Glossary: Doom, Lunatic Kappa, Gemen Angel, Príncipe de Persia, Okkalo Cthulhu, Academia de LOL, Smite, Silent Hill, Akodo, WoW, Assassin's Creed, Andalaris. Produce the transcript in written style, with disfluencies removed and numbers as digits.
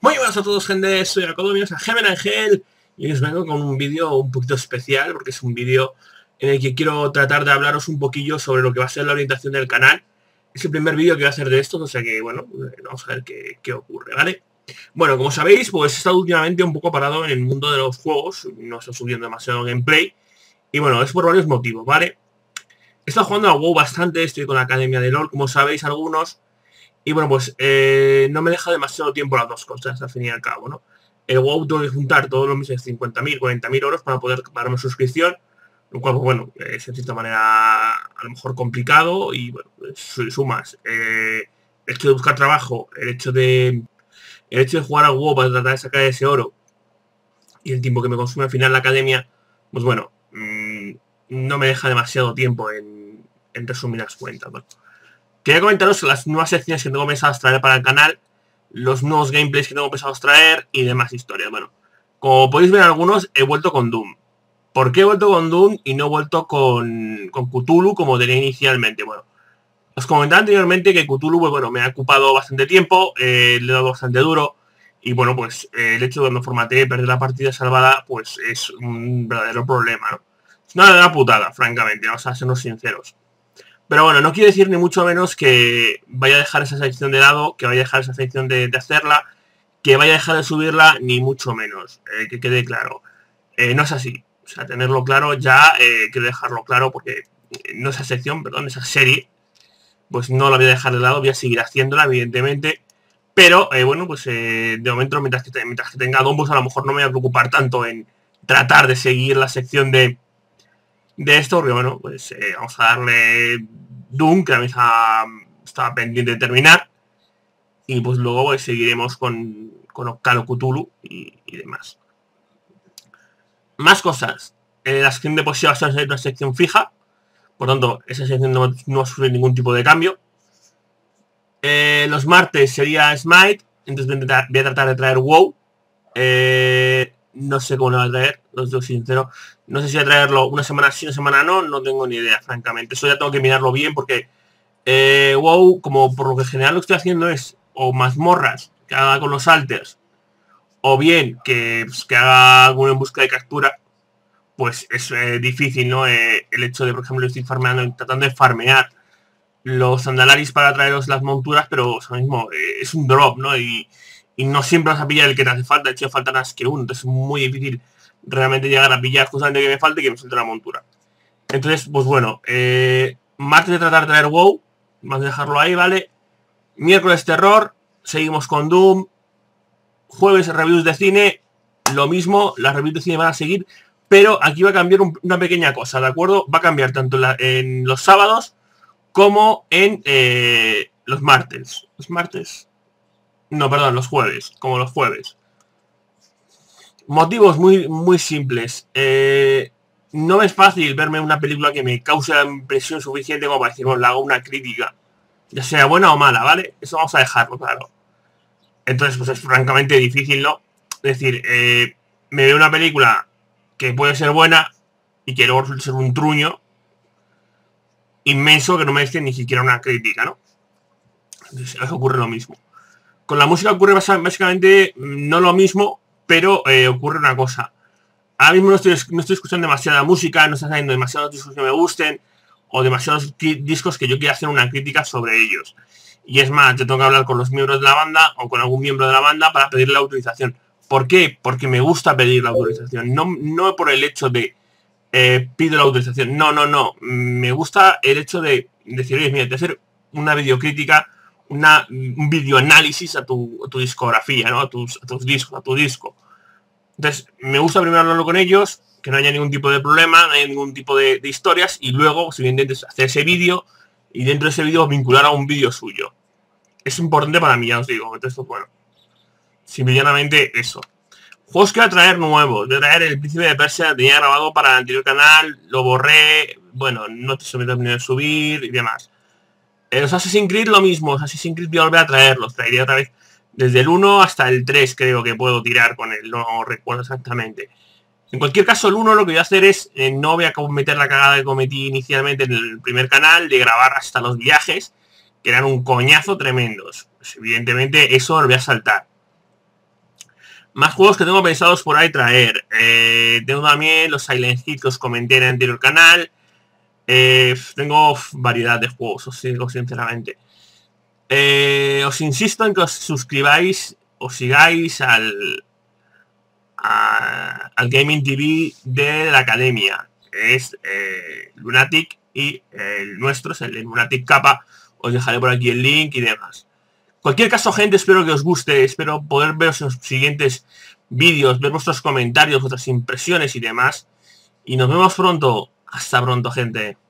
Muy buenas a todos, gente, soy Akodo, bienvenidos a Gemen Angel. Y hoy os vengo con un vídeo un poquito especial, porque es un vídeo en el que quiero tratar de hablaros un poquillo sobre lo que va a ser la orientación del canal. Es el primer vídeo que voy a hacer de estos, o sea que, bueno, vamos a ver qué ocurre, ¿vale? Bueno, como sabéis, pues he estado últimamente un poco parado en el mundo de los juegos. No estoy subiendo demasiado gameplay. Y bueno, es por varios motivos, ¿vale? He estado jugando a WoW bastante, estoy con la Academia de LOL, como sabéis algunos. Y bueno, pues no me deja demasiado tiempo las dos cosas, al fin y al cabo, ¿no? El WoW tengo que juntar todos los meses 50.000, 40.000 euros para poder pagar una suscripción, lo cual, bueno, es de cierta manera a lo mejor complicado y, bueno, sumas. El hecho de buscar trabajo, el hecho de jugar al WoW para tratar de sacar ese oro y el tiempo que me consume al final la academia, pues bueno, no me deja demasiado tiempo en resumir las cuentas, ¿no? Quería comentaros las nuevas secciones que tengo pensadas traer para el canal, los nuevos gameplays que tengo pensados traer y demás historias. Bueno, como podéis ver algunos, he vuelto con Doom. ¿Por qué he vuelto con Doom y no he vuelto con Cthulhu como tenía inicialmente? Bueno, os comentaba anteriormente que Cthulhu, pues bueno, me ha ocupado bastante tiempo, le he dado bastante duro. Y bueno, pues el hecho de cuando formateé perder la partida salvada, pues es un verdadero problema, ¿no? Es una verdadera putada, francamente, vamos a sernos sinceros. Pero bueno, no quiere decir ni mucho menos que vaya a dejar esa sección de lado, que vaya a dejar esa sección de hacerla, que vaya a dejar de subirla, ni mucho menos, que quede claro. No es así, o sea, tenerlo claro ya, quiero dejarlo claro porque no esa sección, perdón, esa serie, pues no la voy a dejar de lado, voy a seguir haciéndola, evidentemente. Pero bueno, pues de momento, mientras que tenga Doom, pues a lo mejor no me voy a preocupar tanto en tratar de seguir la sección de esto, porque bueno, pues vamos a darle Doom, que también está pendiente de terminar, y pues luego pues, seguiremos con Okkalo Cthulhu y demás. Más cosas. La sección de poesía va a ser una sección fija, por tanto, esa sección no va a sufrir ningún tipo de cambio. Los martes sería Smite, entonces voy a tratar de traer WoW. No sé cómo lo voy a traer, os digo sincero. No sé si voy a traerlo una semana sí, una semana no tengo ni idea, francamente. Eso ya tengo que mirarlo bien porque WoW, como por lo que en general lo que estoy haciendo es o mazmorras que haga con los alters, o bien que haga alguna en busca de captura, pues es difícil, ¿no? El hecho de, por ejemplo, estoy farmeando, tratando de farmear los Andalaris para traeros las monturas, pero o sea, mismo es un drop, ¿no? Y no siempre vas a pillar el que te hace falta, de hecho faltan más que uno, entonces es muy difícil realmente llegar a pillar justamente que me falte y que me suelte la montura. Entonces, pues bueno, martes de tratar de traer WoW, más de dejarlo ahí, ¿vale? Miércoles terror, seguimos con Doom, jueves reviews de cine, lo mismo, las reviews de cine van a seguir, pero aquí va a cambiar una pequeña cosa, ¿de acuerdo? Va a cambiar tanto en los sábados como en los martes. ¿Los martes? No, perdón, los jueves, como los jueves. Motivos muy simples. No es fácil verme una película que me cause la impresión suficiente como para decir, bueno, le hago una crítica, ya sea buena o mala, ¿vale? Eso vamos a dejarlo, claro. Entonces, pues es francamente difícil, ¿no? Es decir, me veo una película que puede ser buena y que luego resulta ser un truño inmenso que no merece ni siquiera una crítica, ¿no? Entonces, ocurre lo mismo. Con la música ocurre básicamente no lo mismo, pero ocurre una cosa. Ahora mismo no estoy escuchando demasiada música, no están saliendo demasiados discos que me gusten, o demasiados discos que yo quiera hacer una crítica sobre ellos. Y es más, yo tengo que hablar con los miembros de la banda, o con algún miembro de la banda, para pedir la autorización. ¿Por qué? Porque me gusta pedir la autorización. No por el hecho de pido la autorización. No. Me gusta el hecho de decir, oye, mira, te voy a hacer una videocrítica, un videoanálisis a tu discografía, ¿no? A tus discos, a tu disco. Entonces, me gusta primero hablarlo con ellos, que no haya ningún tipo de problema, no haya ningún tipo de historias, y luego, si bien intentes hacer ese vídeo, y dentro de ese vídeo vincular a un vídeo suyo. Es importante para mí, ya os digo. Entonces, bueno, simplemente eso. Juegos que voy a traer nuevos. Voy a traer el Príncipe de Persia, tenía grabado para el anterior canal, lo borré, bueno, no te terminé de subir y demás. Los Assassin's Creed lo mismo, los Assassin's Creed voy a volver a traerlos, traería otra vez desde el 1 hasta el 3 creo que puedo tirar con él, no recuerdo exactamente. En cualquier caso el 1 lo que voy a hacer es, no voy a cometer la cagada que cometí inicialmente en el primer canal de grabar hasta los viajes, que eran un coñazo tremendos. Pues, evidentemente eso lo voy a saltar. Más juegos que tengo pensados por ahí traer. Tengo también los Silent Hill que os comenté en el anterior canal. Tengo variedad de juegos, os digo sinceramente. Os insisto en que os suscribáis, os sigáis al Gaming TV de la Academia. Que es Lunatic y el nuestro es el Lunatic Kappa. Os dejaré por aquí el link y demás. En cualquier caso, gente, espero que os guste. Espero poder veros en los siguientes vídeos, ver vuestros comentarios, vuestras impresiones y demás. Y nos vemos pronto. Hasta pronto, gente.